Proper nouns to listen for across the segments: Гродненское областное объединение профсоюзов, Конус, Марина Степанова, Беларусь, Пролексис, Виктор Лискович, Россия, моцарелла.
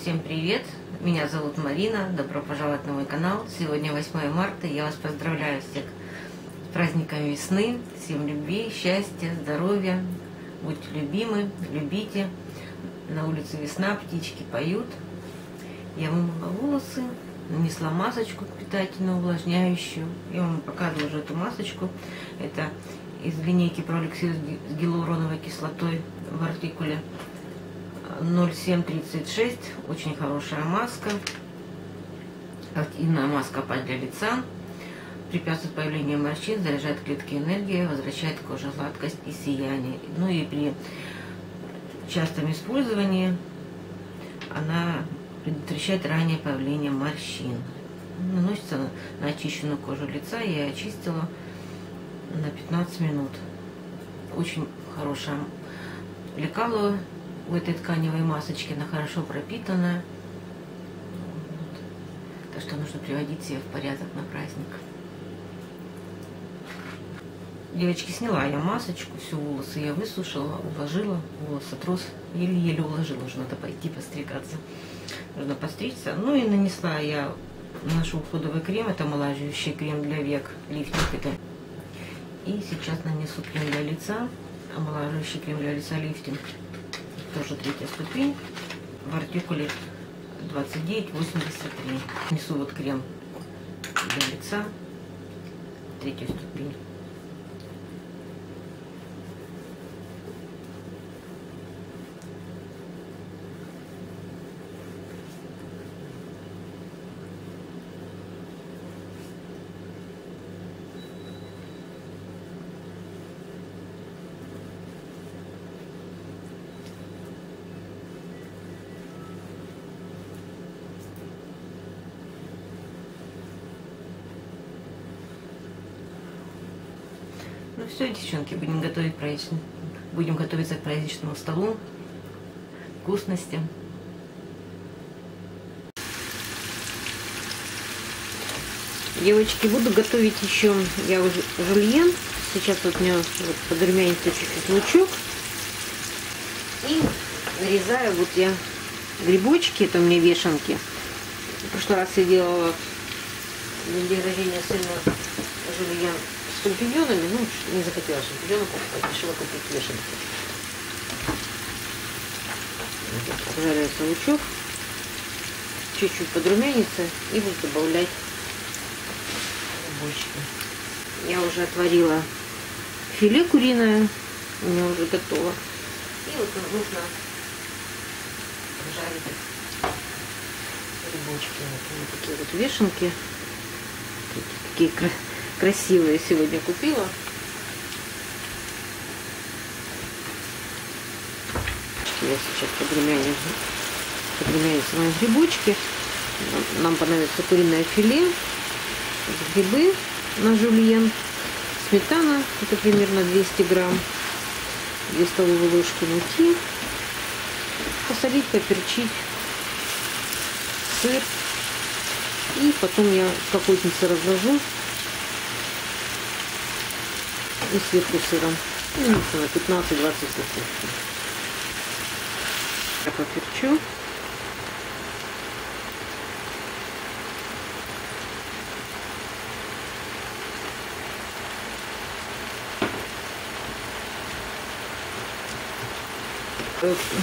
Всем привет! Меня зовут Марина. Добро пожаловать на мой канал. Сегодня 8 марта. Я вас поздравляю всех с праздником весны. Всем любви, счастья, здоровья. Будьте любимы, любите. На улице весна, птички поют. Я вымыла волосы, нанесла масочку питательную, увлажняющую. Я вам показываю уже эту масочку. Это из линейки Пролексис с гиалуроновой кислотой в артикуле 0736. Очень хорошая маска, активная маска для лица, препятствует появлению морщин, заряжает клетки энергии, возвращает коже гладкость и сияние. Ну и при частом использовании она предотвращает раннее появление морщин. Наносится на очищенную кожу лица. Я очистила на 15 минут. Очень хорошая лекала у этой тканевой масочки, она хорошо пропитанная. Вот. Так что нужно приводить ее в порядок на праздник. Девочки, сняла я масочку, все, волосы я высушила, уложила, волосы трос, еле-еле уложила, уже надо пойти постригаться. Нужно постричься. Ну и нанесла я наш уходовый крем, это омолаживающий крем для век, лифтинг это. И сейчас нанесу крем для лица, омолаживающий крем для лица, лифтинг. Тоже 3-я ступень в артикуле 2983. Несу вот крем для лица, 3-ю ступень. Ну все, девчонки, будем готовиться к праздничному столу, вкусности. Девочки, буду готовить еще, я уже жульен, сейчас вот у меня вот подрумянится чуть-чуть лучок. И нарезаю вот я грибочки, это у меня вешенки. В прошлый раз я делала на день рождения сына жульен с шампиньонами, ну, не захотела шампиньонов покупать, решила купить вешенки. Обжаривается лучок, чуть-чуть подрумянится и буду добавлять грибочки. Я уже отварила филе куриное, у меня уже готово. И вот нужно обжарить грибочки, вот такие вот вешенки, такие красивые. Красивые сегодня купила. Я сейчас подрумяню свои грибочки. Нам понадобится куриное филе, грибы на жульен, сметана, это примерно 200 грамм, 2 столовые ложки муки, посолить, поперчить, сыр. И потом я в капустнице разложу. И сверху сыром. И на 15-20 секунд. Я поперчу.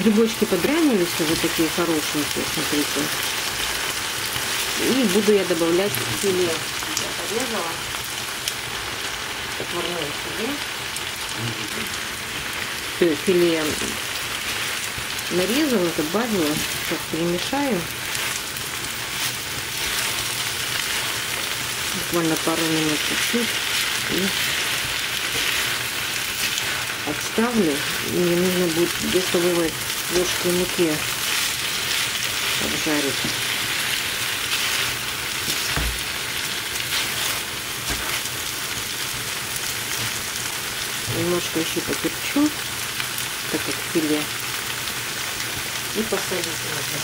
Грибочки подрумянились уже такие хорошенькие, смотрите. И буду я добавлять филе. Я порезала. Отварное филе. Все, филе я нарезала, добавила, сейчас перемешаю. Буквально пару минут чуть-чуть. И отставлю. Мне нужно будет 2 столовые ложки муки обжарить. Немножко еще поперчу, так как филе, и посолить нужно.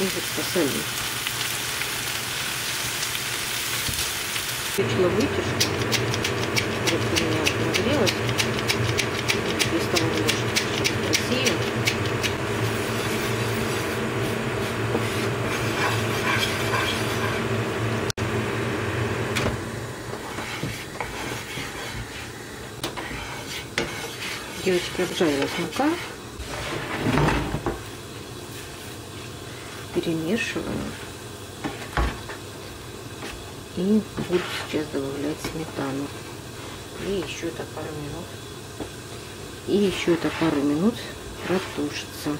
И вот посолить. Включила вытяжку, вот у меня нагрелась. девочки, обжарилась мука. Перемешиваем. И буду сейчас добавлять сметану. И еще это пару минут. Протушится.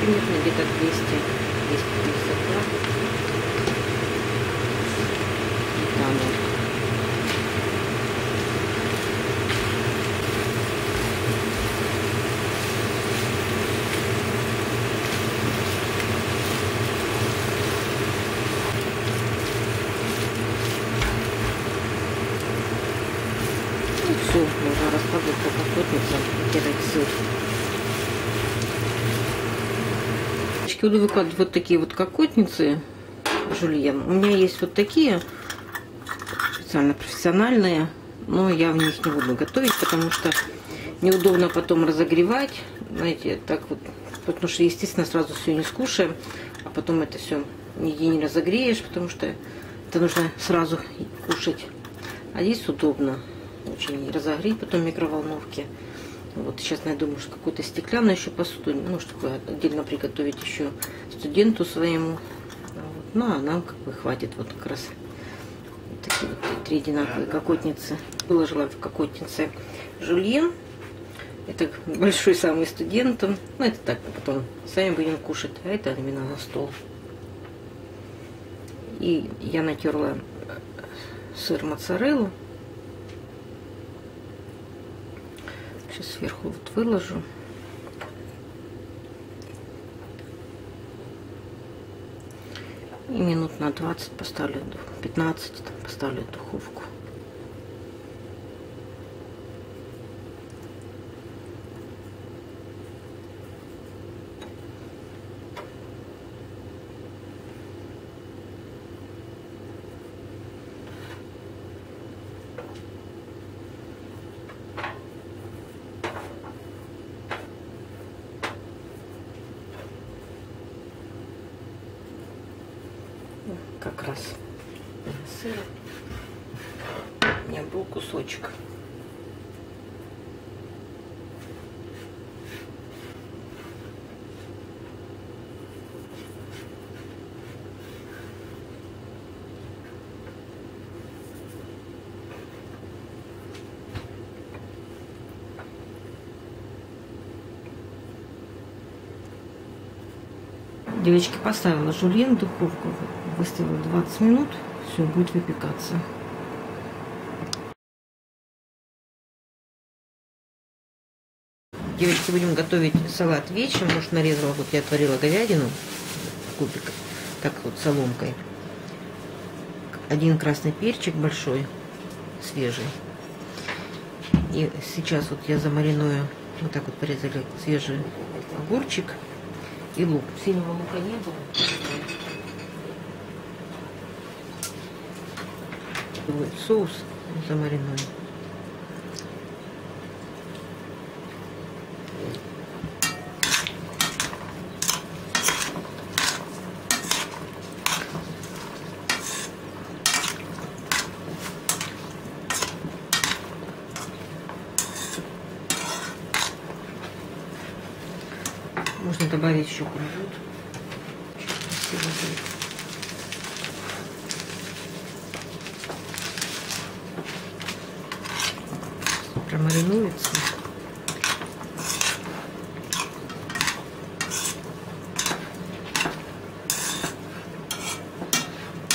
Примерно где-то 200-250 грамм сметаны. Ну все, я уже раскладываю по картофельницам и делать сыр. Буду выкладывать вот такие вот кокотницы жульен. У меня есть вот такие специально профессиональные, но я в них не буду готовить, потому что неудобно потом разогревать, знаете, так вот, потому что, естественно, сразу все не скушаем, а потом это все нигде не разогреешь, потому что это нужно сразу кушать. А здесь удобно очень разогреть потом в микроволновке. Вот сейчас найду, может, какую-то стеклянную еще посуду, ну, чтобы отдельно приготовить еще студенту своему. Вот. Ну, а нам как бы хватит вот как раз вот такие вот три одинаковые кокотницы. Выложила в кокотнице жульен. Это большой самый студентам. Ну, это так, потом сами будем кушать. А это именно на стол. И я натерла сыр моцареллу. Сейчас сверху вот выложу. И минут на 20 поставлю, 15 поставлю в духовку. Как раз сыр. У меня был кусочек. Девочки, поставила жульен в духовку, выставила 20 минут, все будет выпекаться. Девочки, будем готовить салат вечером. Может, нарезала, вот я отварила говядину в кубик, так вот соломкой. Один красный перчик большой, свежий. И сейчас вот я замариную, вот так вот порезали свежий огурчик. И лук. Синего лука не было. Вот соус замаринованный. Можно добавить еще кунжут. Красиво будет. Промаринуется.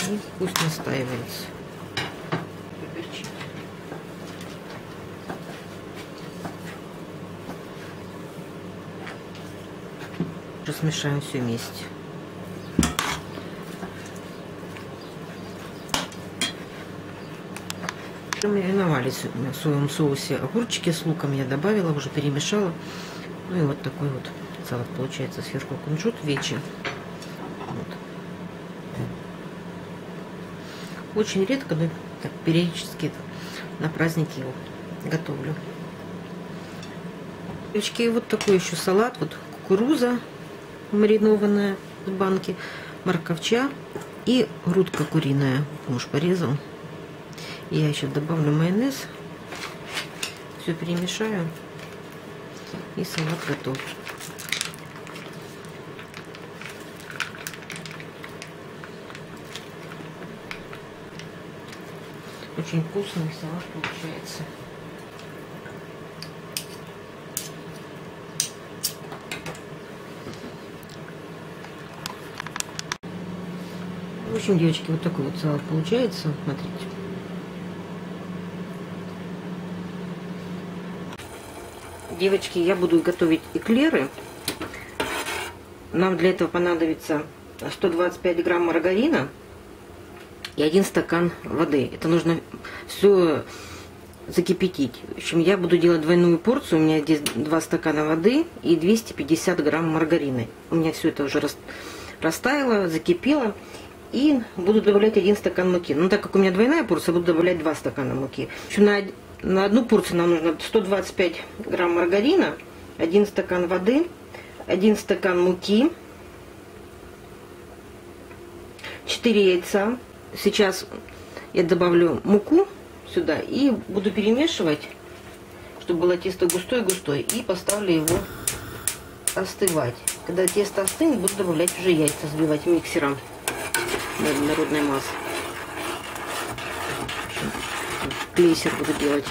И пусть настаивается. Смешаем все вместе. Мариновались в своем соусе огурчики с луком, я добавила, уже перемешала. Ну и вот такой вот салат получается, сверху кунжут вечер. Вот. Очень редко, но так, периодически на праздники его готовлю. Девочки, вот такой еще салат, вот кукуруза маринованная в банке, морковча и грудка куриная. Муж порезал. Я еще добавлю майонез. Все перемешаю. И салат готов. Очень вкусный салат получается. В общем, девочки, вот такой вот салат получается. Смотрите. Девочки, я буду готовить эклеры. Нам для этого понадобится 125 грамм маргарина и 1 стакан воды. Это нужно все закипятить. В общем, я буду делать двойную порцию. У меня здесь 2 стакана воды и 250 грамм маргарина. У меня все это уже растаяло, закипело. И буду добавлять 1 стакан муки. Но так как у меня двойная порция, буду добавлять 2 стакана муки. Еще на одну порцию нам нужно 125 грамм маргарина, 1 стакан воды, 1 стакан муки, 4 яйца. Сейчас я добавлю муку сюда и буду перемешивать, чтобы было тесто густое-густое. И поставлю его остывать. Когда тесто остынет, буду добавлять уже яйца, взбивать миксером для однородной массы. Клейсер буду делать.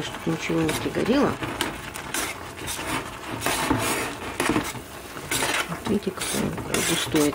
Чтобы ничего не пригорело. Видите, как он густой.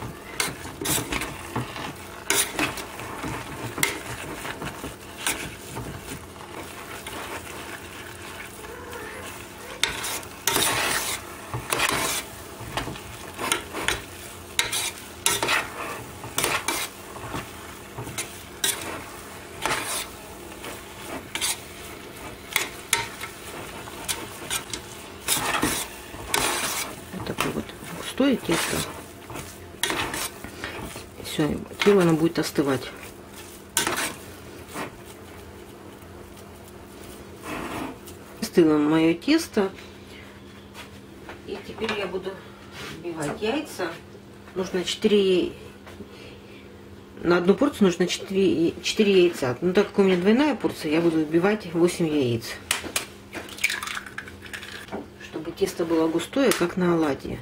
Густое тесто. Все, теперь оно будет остывать. Остыло мое тесто. И теперь я буду взбивать яйца. Нужно 4... На одну порцию нужно 4 яйца. Но так как у меня двойная порция, я буду взбивать 8 яиц. Чтобы тесто было густое, как на оладьи.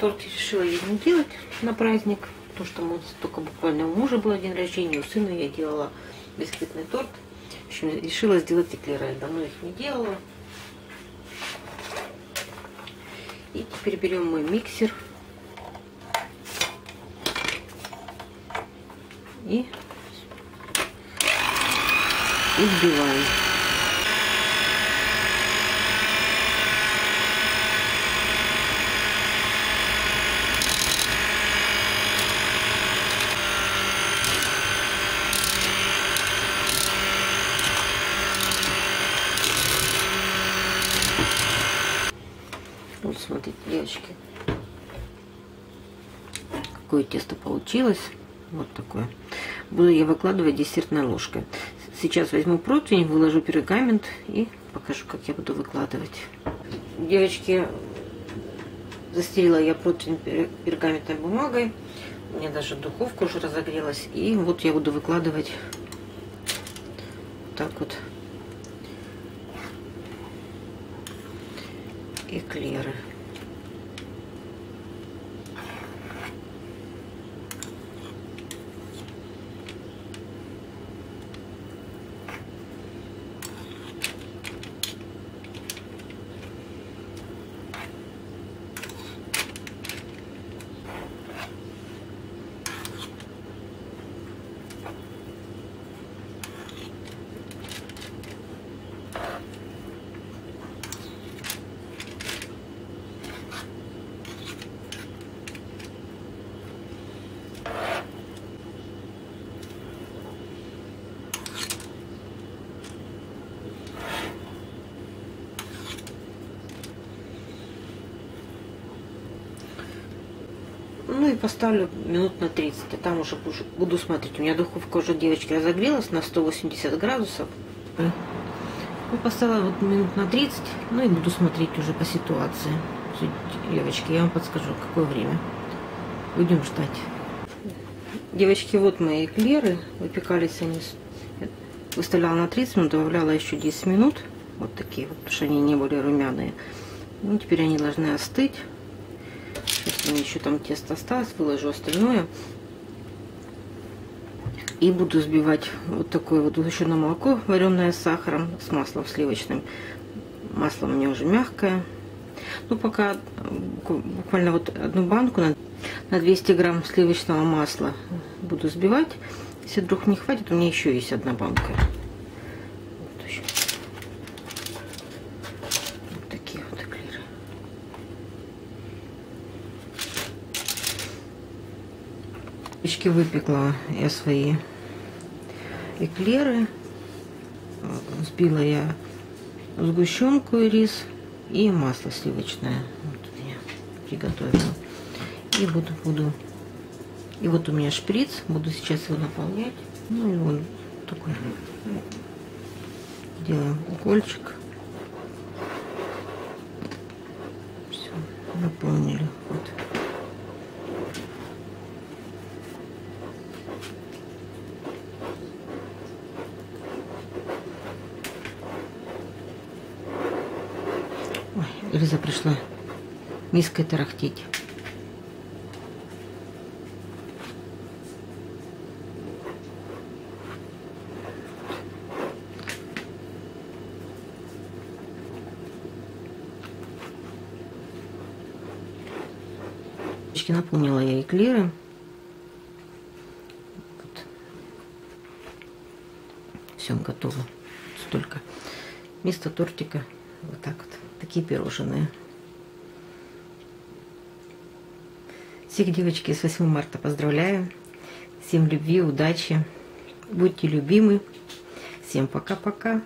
Торт решила я не делать на праздник, потому что мы только буквально у мужа был день рождения, у сына я делала бисквитный торт. В общем, решила сделать эклеры. Я давно их не делала. И теперь берем мой миксер и взбиваем. Смотрите, девочки, какое тесто получилось. Вот такое. Буду я выкладывать десертной ложкой. Сейчас возьму противень, выложу пергамент и покажу, как я буду выкладывать. Девочки, застелила я противень пергаментной бумагой. У меня даже духовка уже разогрелась. И вот я буду выкладывать так вот эклеры. поставлю минут на 30, а там уже буду смотреть. У меня духовка уже, девочки, разогрелась на 180 градусов. Ну, поставила вот минут на 30, ну и буду смотреть уже по ситуации. Девочки, я вам подскажу, какое время. Будем ждать. Девочки, вот мои эклеры. Выпекались они. Выставляла на 30 минут, добавляла еще 10 минут. Вот такие вот, потому что они не были румяные. Ну, теперь они должны остыть. Сейчас у меня еще там тесто осталось, выложу остальное. И буду сбивать вот такое вот сгущенное молоко, вареное с сахаром, с маслом сливочным. Масло у меня уже мягкое. Ну, пока буквально вот одну банку на 200 грамм сливочного масла буду сбивать. Если вдруг не хватит, у меня еще есть одна банка. Вот, еще. Вот такие вот эклеры. Печки выпекла я свои эклеры. Сбила я сгущенку и рис. И масло сливочное. Вот я приготовила. И буду. И вот у меня шприц. Буду сейчас его наполнять. Ну и вот такой. Делаем укольчик. Все, наполнили. Вот. Эльза пришла миской тарахтеть. Наполнила я эклеры. Вот. Все готово. Столько. Вместо тортика вот так вот. Такие пирожные. Всех, девочки, с 8 марта поздравляю. Всем любви, удачи. Будьте любимы. Всем пока-пока.